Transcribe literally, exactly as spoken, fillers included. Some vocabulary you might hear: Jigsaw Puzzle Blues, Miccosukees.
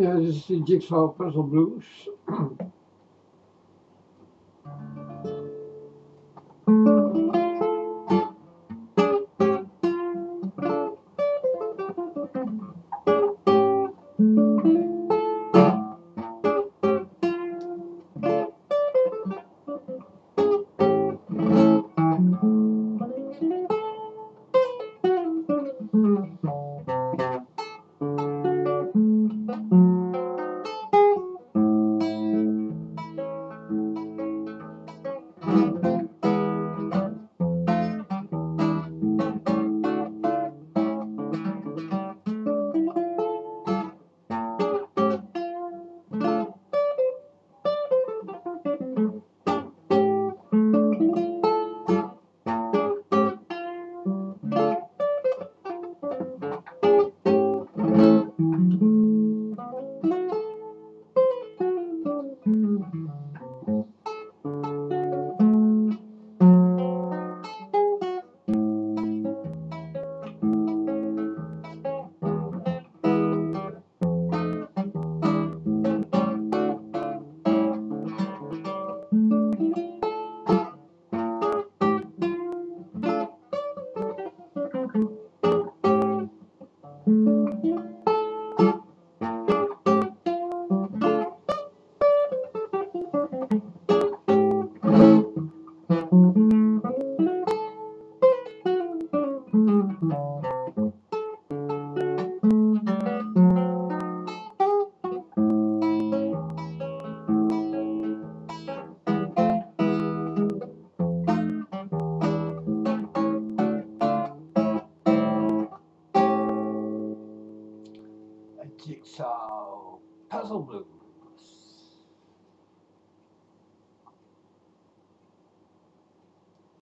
Yeah, this is the Jigsaw Puzzle Blues. Jigsaw Puzzle Blues.